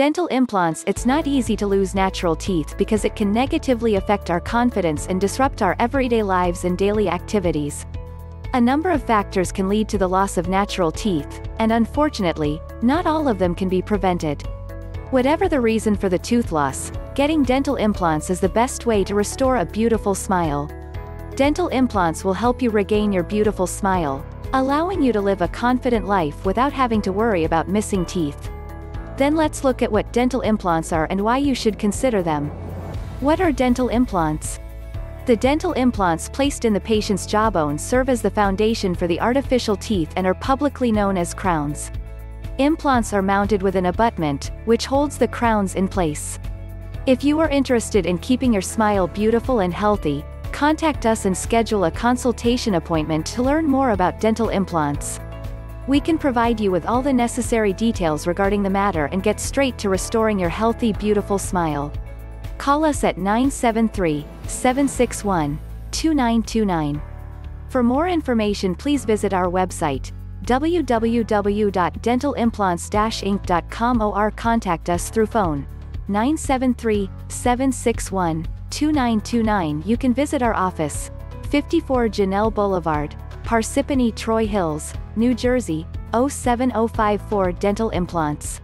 Dental implants. It's not easy to lose natural teeth because it can negatively affect our confidence and disrupt our everyday lives and daily activities. A number of factors can lead to the loss of natural teeth, and unfortunately, not all of them can be prevented. Whatever the reason for the tooth loss, getting dental implants is the best way to restore a beautiful smile. Dental implants will help you regain your beautiful smile, allowing you to live a confident life without having to worry about missing teeth. Then let's look at what dental implants are and why you should consider them. What are dental implants? The dental implants placed in the patient's jawbone serve as the foundation for the artificial teeth and are publicly known as crowns. Implants are mounted with an abutment, which holds the crowns in place. If you are interested in keeping your smile beautiful and healthy, contact us and schedule a consultation appointment to learn more about dental implants. We can provide you with all the necessary details regarding the matter and get straight to restoring your healthy, beautiful smile. Call us at 973-761-2929. For more information, please visit our website, www.dentalimplants-inc.com, or contact us through phone 973-761-2929. You can visit our office, 54 Janelle Boulevard, Parsippany-Troy Hills, New Jersey, 07054. Dental implants.